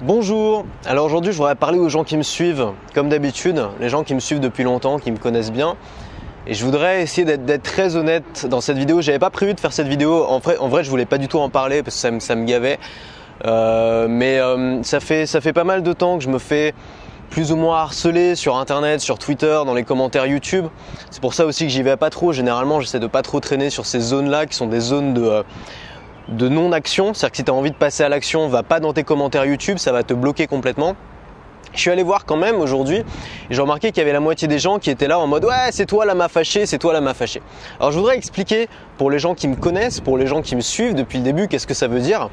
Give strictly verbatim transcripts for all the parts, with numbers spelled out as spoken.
Bonjour, alors aujourd'hui je voudrais parler aux gens qui me suivent, comme d'habitude, les gens qui me suivent depuis longtemps, qui me connaissent bien. Et je voudrais essayer d'être très honnête dans cette vidéo. J'avais pas prévu de faire cette vidéo, en vrai, en vrai je voulais pas du tout en parler parce que ça me, ça me gavait. Euh, mais euh, ça fait, ça fait pas mal de temps que je me fais plus ou moins harceler sur internet, sur Twitter, dans les commentaires YouTube. C'est pour ça aussi que j'y vais pas trop. Généralement j'essaie de pas trop traîner sur ces zones-là qui sont des zones de... Euh, de non-action, c'est-à-dire que si tu as envie de passer à l'action, va pas dans tes commentaires YouTube, ça va te bloquer complètement. Je suis allé voir quand même aujourd'hui et j'ai remarqué qu'il y avait la moitié des gens qui étaient là en mode « Ouais, c'est toi Lama Fâché, c'est toi Lama Fâché ». Alors je voudrais expliquer pour les gens qui me connaissent, pour les gens qui me suivent depuis le début, qu'est-ce que ça veut dire.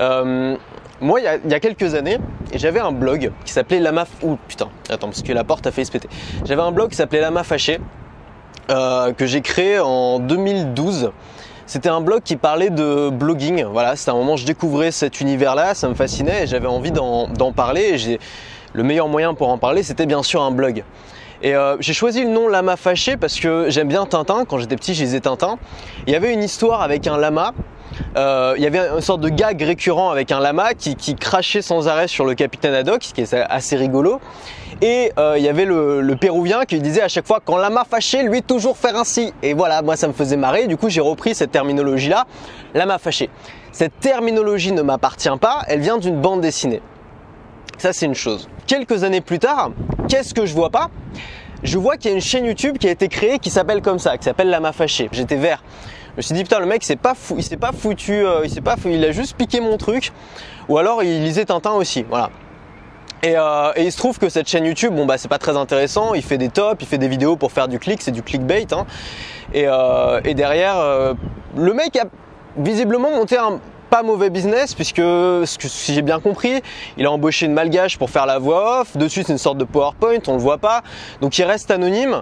Euh, moi, il y a, il y a quelques années, j'avais un blog qui s'appelait Lama... Ouh putain, attends, parce que la porte a failli se péter. J'avais un blog qui s'appelait Lama Fâché euh, que j'ai créé en deux mille douze. C'était un blog qui parlait de blogging, voilà, c'était un moment où je découvrais cet univers-là, ça me fascinait et j'avais envie d'en parler. Et le meilleur moyen pour en parler, c'était bien sûr un blog. Et euh, j'ai choisi le nom Lama Fâché parce que j'aime bien Tintin, quand j'étais petit, je lisais Tintin. Il y avait une histoire avec un lama, euh, il y avait une sorte de gag récurrent avec un lama qui, qui crachait sans arrêt sur le capitaine Haddock, ce qui est assez rigolo. Et euh, il y avait le, le péruvien qui disait à chaque fois quand Lama Fâché, lui toujours faire ainsi. Et voilà, moi ça me faisait marrer, du coup j'ai repris cette terminologie là, Lama Fâché. Cette terminologie ne m'appartient pas, elle vient d'une bande dessinée. Ça c'est une chose. Quelques années plus tard, qu'est-ce que je vois pas? Je vois qu'il y a une chaîne YouTube qui a été créée qui s'appelle comme ça, qui s'appelle Lama Fâché. J'étais vert. Je me suis dit putain le mec c'est pas fou, il s'est pas foutu, euh, il s'est pas foutu, il a juste piqué mon truc. Ou alors il lisait Tintin aussi, voilà. Et, euh, et il se trouve que cette chaîne YouTube, bon bah c'est pas très intéressant, il fait des tops, il fait des vidéos pour faire du clic, c'est du clickbait hein. Et, euh, et derrière, euh, le mec a visiblement monté un pas mauvais business puisque, si j'ai bien compris, il a embauché une malgache pour faire la voix off, dessus c'est une sorte de PowerPoint, on le voit pas, donc il reste anonyme.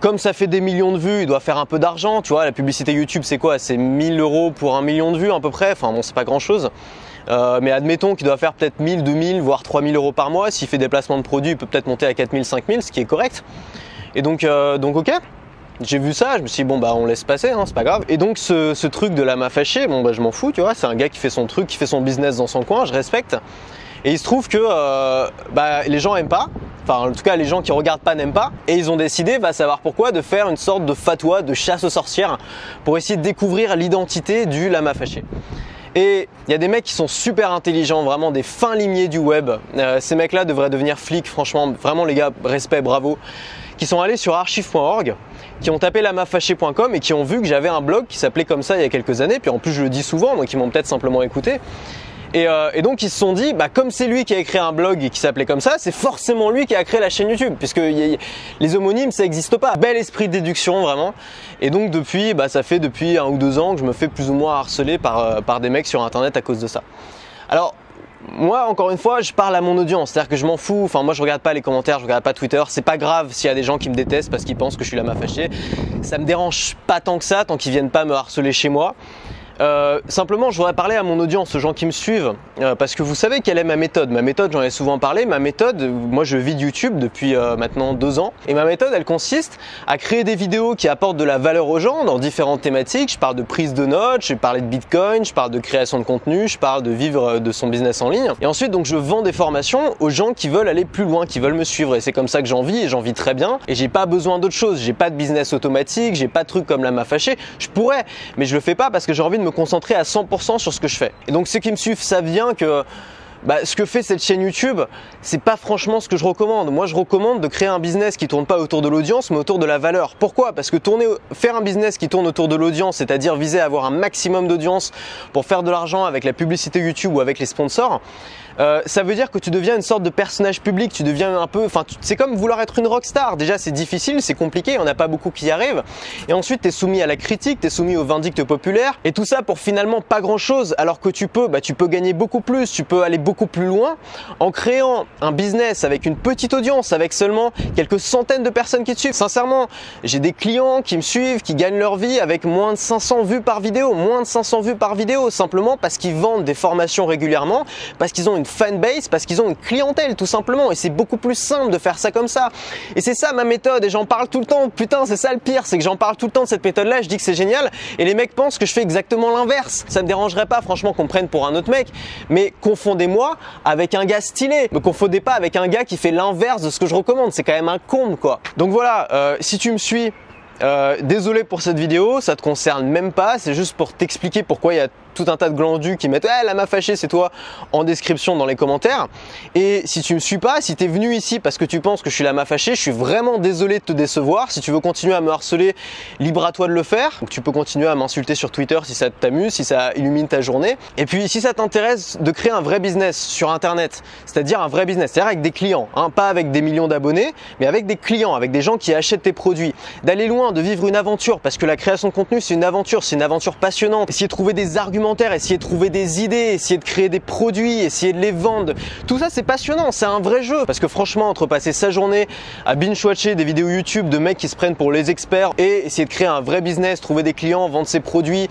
Comme ça fait des millions de vues, il doit faire un peu d'argent, tu vois, la publicité YouTube c'est quoi? C'est mille euros pour un million de vues à peu près, enfin bon c'est pas grand chose. Euh, mais admettons qu'il doit faire peut-être mille, deux mille, voire trois mille euros par mois. S'il fait des placements de produits, il peut peut-être monter à quatre mille, cinq mille, ce qui est correct. Et donc, euh, donc ok, j'ai vu ça, je me suis dit bon bah on laisse passer, hein, c'est pas grave. Et donc ce, ce truc de Lama Fâché, bon bah je m'en fous, tu vois, c'est un gars qui fait son truc, qui fait son business dans son coin, je respecte. Et il se trouve que euh, bah, les gens n'aiment pas, enfin en tout cas les gens qui regardent pas n'aiment pas. Et ils ont décidé, va savoir pourquoi, de faire une sorte de fatwa, de chasse aux sorcières pour essayer de découvrir l'identité du Lama Fâché. Et il y a des mecs qui sont super intelligents, vraiment des fins limiers du web. Euh, ces mecs-là devraient devenir flics, franchement, vraiment les gars, respect, bravo. Qui sont allés sur archive point org, qui ont tapé lama fâché point com et qui ont vu que j'avais un blog qui s'appelait comme ça il y a quelques années. Puis en plus je le dis souvent, donc ils m'ont peut-être simplement écouté. Et, euh, et donc ils se sont dit, bah, comme c'est lui qui a créé un blog qui s'appelait comme ça, c'est forcément lui qui a créé la chaîne YouTube, puisque y a, y a, les homonymes ça n'existe pas. Bel esprit de déduction vraiment. Et donc depuis, bah, ça fait depuis un ou deux ans que je me fais plus ou moins harceler par, euh, par des mecs sur internet à cause de ça. Alors moi encore une fois je parle à mon audience, c'est-à-dire que je m'en fous, enfin moi je regarde pas les commentaires, je regarde pas Twitter, c'est pas grave s'il y a des gens qui me détestent parce qu'ils pensent que je suis Lama Fâché. Ça me dérange pas tant que ça, tant qu'ils viennent pas me harceler chez moi. Euh, simplement je voudrais parler à mon audience, aux gens qui me suivent, euh, parce que vous savez quelle est ma méthode. Ma méthode, j'en ai souvent parlé, ma méthode, moi je vis de YouTube depuis euh, maintenant deux ans, et ma méthode elle consiste à créer des vidéos qui apportent de la valeur aux gens dans différentes thématiques. Je parle de prise de notes, je parle de Bitcoin, je parle de création de contenu, je parle de vivre de son business en ligne, et ensuite donc je vends des formations aux gens qui veulent aller plus loin, qui veulent me suivre, et c'est comme ça que j'en vis, et j'en vis très bien, et j'ai pas besoin d'autre chose, j'ai pas de business automatique, j'ai pas de truc comme Lama Fâché. Je pourrais, mais je le fais pas parce que j'ai envie de me me concentrer à cent pour cent sur ce que je fais. Et donc ceux qui me suivent savent bien que bah, ce que fait cette chaîne YouTube, c'est pas franchement ce que je recommande. Moi je recommande de créer un business qui tourne pas autour de l'audience mais autour de la valeur. Pourquoi? Parce que tourner, faire un business qui tourne autour de l'audience, c'est-à-dire viser à avoir un maximum d'audience pour faire de l'argent avec la publicité YouTube ou avec les sponsors, euh, ça veut dire que tu deviens une sorte de personnage public, tu deviens un peu, enfin c'est comme vouloir être une rockstar. Déjà c'est difficile, c'est compliqué, il n'y en a pas beaucoup qui y arrivent. Et ensuite tu es soumis à la critique, tu es soumis aux vindictes populaires et tout ça pour finalement pas grand chose, alors que tu peux, bah, tu peux gagner beaucoup plus, tu peux aller beaucoup plus loin en créant un business avec une petite audience, avec seulement quelques centaines de personnes qui te suivent. Sincèrement, j'ai des clients qui me suivent, qui gagnent leur vie avec moins de cinq cents vues par vidéo, moins de cinq cents vues par vidéo, simplement parce qu'ils vendent des formations régulièrement, parce qu'ils ont une fanbase, parce qu'ils ont une clientèle tout simplement, et c'est beaucoup plus simple de faire ça comme ça. Et c'est ça ma méthode, et j'en parle tout le temps, putain c'est ça le pire, c'est que j'en parle tout le temps de cette méthode là, je dis que c'est génial, et les mecs pensent que je fais exactement l'inverse. Ça me dérangerait pas franchement qu'on me prenne pour un autre mec, mais confondez-moi avec un gars stylé, me confondez pas avec un gars qui fait l'inverse de ce que je recommande, c'est quand même un comble quoi. Donc voilà, euh, si tu me suis, Euh, désolé pour cette vidéo, ça te concerne même pas, c'est juste pour t'expliquer pourquoi il y a tout un tas de glandus qui mettent eh, Lama Fâché c'est toi en description dans les commentaires. Et si tu me suis pas, si tu es venu ici parce que tu penses que je suis Lama Fâché, je suis vraiment désolé de te décevoir. Si tu veux continuer à me harceler, libre à toi de le faire. Donc, tu peux continuer à m'insulter sur Twitter si ça t'amuse, si ça illumine ta journée. Et puis si ça t'intéresse de créer un vrai business sur internet, c'est-à-dire un vrai business, c'est-à-dire avec des clients, hein, pas avec des millions d'abonnés, mais avec des clients, avec des gens qui achètent tes produits, d'aller loin, de vivre une aventure, parce que la création de contenu c'est une aventure, c'est une aventure passionnante. Essayer de trouver des argumentaires, essayer de trouver des idées, essayer de créer des produits, essayer de les vendre, tout ça c'est passionnant, c'est un vrai jeu. Parce que franchement, entre passer sa journée à binge-watcher des vidéos YouTube de mecs qui se prennent pour les experts et essayer de créer un vrai business, trouver des clients, vendre ses produits,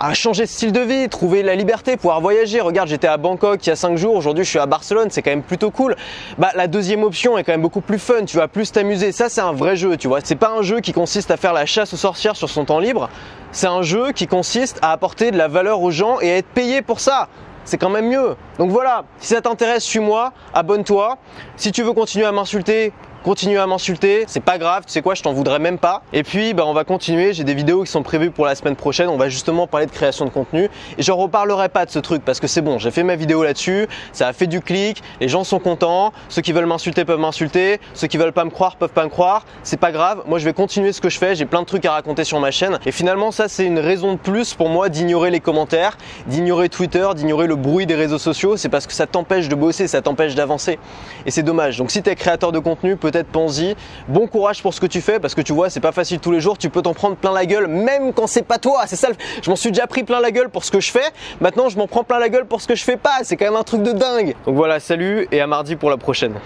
à changer de style de vie, trouver la liberté, pouvoir voyager. Regarde, j'étais à Bangkok il y a cinq jours, aujourd'hui je suis à Barcelone, c'est quand même plutôt cool. Bah, la deuxième option est quand même beaucoup plus fun, tu vas plus t'amuser. Ça, c'est un vrai jeu, tu vois. C'est pas un jeu qui consiste à faire la chasse aux sorcières sur son temps libre, c'est un jeu qui consiste à apporter de la valeur aux gens et à être payé pour ça. C'est quand même mieux. Donc voilà, si ça t'intéresse, suis-moi, abonne-toi. Si tu veux continuer à m'insulter, continue à m'insulter, c'est pas grave, tu sais quoi, je t'en voudrais même pas. Et puis bah, on va continuer, j'ai des vidéos qui sont prévues pour la semaine prochaine, on va justement parler de création de contenu et j'en reparlerai pas de ce truc parce que c'est bon, j'ai fait ma vidéo là-dessus, ça a fait du clic, les gens sont contents, ceux qui veulent m'insulter peuvent m'insulter, ceux qui veulent pas me croire peuvent pas me croire, c'est pas grave, moi je vais continuer ce que je fais, j'ai plein de trucs à raconter sur ma chaîne et finalement ça c'est une raison de plus pour moi d'ignorer les commentaires, d'ignorer Twitter, d'ignorer le bruit des réseaux sociaux, c'est parce que ça t'empêche de bosser, ça t'empêche d'avancer et c'est dommage. Donc si tu es créateur de contenu, peut-être pense-y, bon courage pour ce que tu fais parce que tu vois c'est pas facile tous les jours, tu peux t'en prendre plein la gueule même quand c'est pas toi, c'est ça, je m'en suis déjà pris plein la gueule pour ce que je fais, maintenant je m'en prends plein la gueule pour ce que je fais pas, c'est quand même un truc de dingue. Donc voilà, salut et à mardi pour la prochaine.